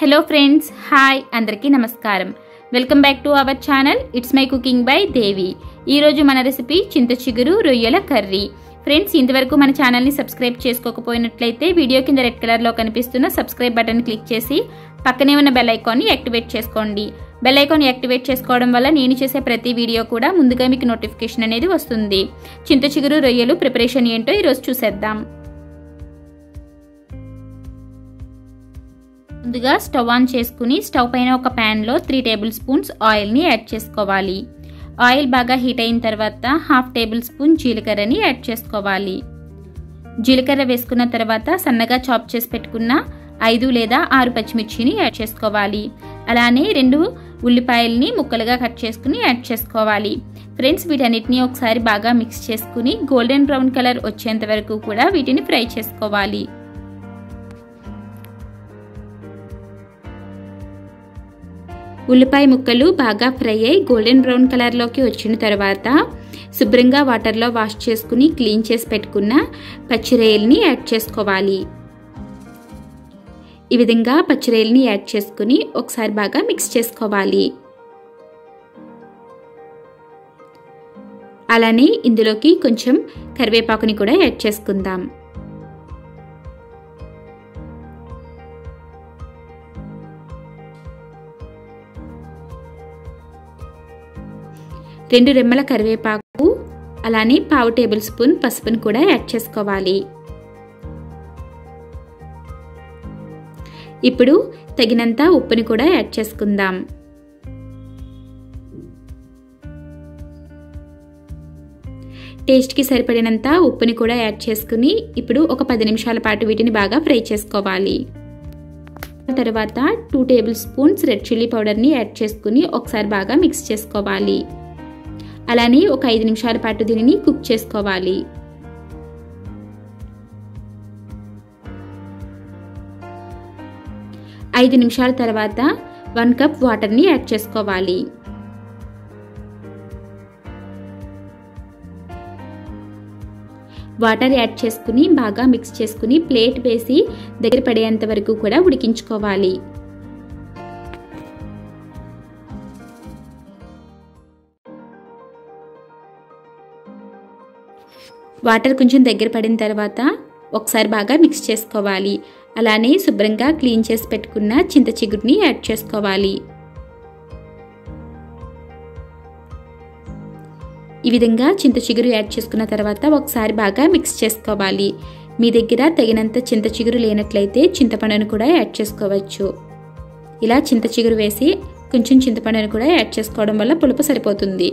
Hello friends, hi Andriki namaskaram. Welcome back to our channel. It's my cooking by Devi. Ee roju mana recipe చింతచిగురు రొయ్యల curry. Friends, ఇంతవరకు మన channel ని subscribe చేసుకోకపోయినట్లయితే video కింద red colour లో కనిపిస్తున్న subscribe button click చేసి పక్కనే ఉన్న బెల్ ఐకాన్ ని యాక్టివేట్ చేసుకోండి. బెల్ ఐకాన్ యాక్టివేట్ చేసుకోవడం వల్ల నేను చేసే ప్రతి వీడియో కూడా ముందుగా మీకు నోటిఫికేషన్ అనేది వస్తుంది. చింతచిగురు రొయ్యలు ప్రిపరేషన్ ఏంటో ఈ రోజు చూసేద్దాం. ముందుగా స్టవ్ ఆన్ చేసుకుని స్టవ్ పైన ఒక పాన్ లో 3 టేబుల్ స్పూన్స్ ఆయిల్ ని యాడ్ చేసుకోవాలి. ఆయిల్ బాగా హీట్ అయిన తర్వాత 1/2 టేబుల్ స్పూన్ జీలకర్రని యాడ్ చేసుకోవాలి. జీలకర్ర వేసుకున్న తర్వాత సన్నగా చాప్ చేసి పెట్టుకున్న 5 లేదా 6 పచ్చిమిర్చిని యాడ్ చేసుకోవాలి. అలానే 2 ఉల్లిపాయల్ని ముక్కలుగా కట్ చేసుకుని యాడ్ చేసుకోవాలి. ఫ్రెండ్స్, వీటన్నిటిని ఒకసారి బాగా మిక్స్ చేసుకుని గోల్డెన్ బ్రౌన్ కలర్ వచ్చేంత వరకు కూడా వీటిని ఫ్రై చేసుకోవాలి. ఉల్లిపాయ ముక్కలు బాగా ఫ్రై అయ్యి గోల్డెన్ బ్రౌన్ కలర్లోకి వచ్చిన తర్వాత శుభ్రంగా వాటర్లో వాష్ చేసుకుని క్లీన్ చేసి పెట్టుకున్న పచ్చిరొయ్యల్ని యాడ్ చేసుకోవాలి. ఈ విధంగా పచ్చిరొయ్యల్ని యాడ్ చేసుకుని ఒకసారి బాగా మిక్స్ చేసుకోవాలి. అలానే ఇందులోకి కొంచెం కరివేపాకుని కూడా యాడ్ చేసుకుందాం. రెండు రెమ్మల కరివేపాకు అలానే 1/2 టేబుల్ స్పూన్ పసుపును కూడా యాడ్ చేసుకోవాలి. ఇప్పుడు తగినంత ఉప్పుని కూడా యాడ్ చేసుకుందాం. టేస్ట్కి సరిపడినంత ఉప్పుని కూడా యాడ్ చేసుకుని ఇప్పుడు ఒక 10 నిమిషాల పాటు వీటిని బాగా ఫ్రై చేసుకోవాలి. తర్వాత 2 టేబుల్ స్పూన్స్ రెడ్ చిల్లీ పౌడర్ని యాడ్ చేసుకుని ఒకసారి బాగా మిక్స్ చేసుకోవాలి. అలానే ఒక 5 నిమిషాల పాటు దీనిని కుక్ చేసుకోవాలి. నిమిషాల తర్వాత 1 కప్ వాటర్ని యాడ్ చేసుకోవాలి. వాటర్ యాడ్ చేసుకుని బాగా మిక్స్ చేసుకుని ప్లేట్ వేసి దగ్గర పడేంత వరకు కూడా ఉడికించుకోవాలి. వాటర్ కొంచెం దగ్గర పడిన తర్వాత ఒకసారి బాగా మిక్స్ చేసుకోవాలి. అలానే శుభ్రంగా క్లీన్ చేసి పెట్టుకున్న చింతచిగురుని యాడ్ చేసుకోవాలి. ఈ విధంగా చింతచిగురు యాడ్ చేసుకున్న తర్వాత ఒకసారి బాగా మిక్స్ చేసుకోవాలి. మీ దగ్గర తగినంత చింతచిగురు లేనట్లయితే చింతపండును కూడా యాడ్ చేసుకోవచ్చు. ఇలా చింతచిగురు వేసి కొంచెం చింతపండును కూడా యాడ్ చేసుకోవడం వల్ల పులుపు సరిపోతుంది.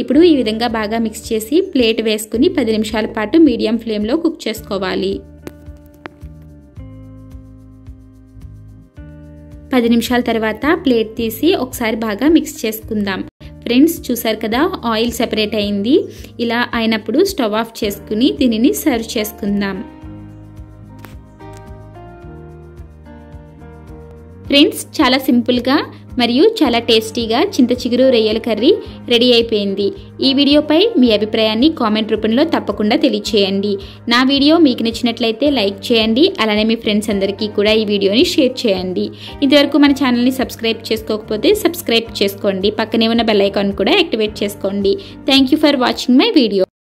ఇప్పుడు ఈ విధంగా బాగా మిక్స్ చేసి ప్లేట్ వేసుకుని 10 నిమిషాల పాటు మీడియం ఫ్లేమ్లో కుక్ చేసుకోవాలి. 10 నిమిషాల తర్వాత ప్లేట్ తీసి ఒకసారి బాగా మిక్స్ చేసుకుందాం. ఫ్రెండ్స్, చూసారు కదా ఆయిల్ సెపరేట్ అయింది. ఇలా అయినప్పుడు స్టవ్ ఆఫ్ చేసుకుని దీనిని సర్వ్ చేసుకుందాం. ఫ్రెండ్స్, చాలా సింపుల్గా మరియు చాలా టేస్టీగా చింతచిగురు రొయ్యల కర్రీ రెడీ అయిపోయింది. ఈ వీడియోపై మీ అభిప్రాయాన్ని కామెంట్ రూపంలో తప్పకుండా తెలియచేయండి. నా వీడియో మీకు నచ్చినట్లయితే లైక్ చేయండి. అలానే మీ ఫ్రెండ్స్ అందరికీ కూడా ఈ వీడియోని షేర్ చేయండి. ఇంతవరకు మన ఛానల్ని సబ్స్క్రైబ్ చేసుకోకపోతే సబ్స్క్రైబ్ చేసుకోండి. పక్కనే ఉన్న బెల్ ఐకాన్ కూడా యాక్టివేట్ చేసుకోండి. Thank you for watching my video.